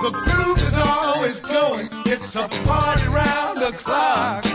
The groove is always going. It's a party round the clock.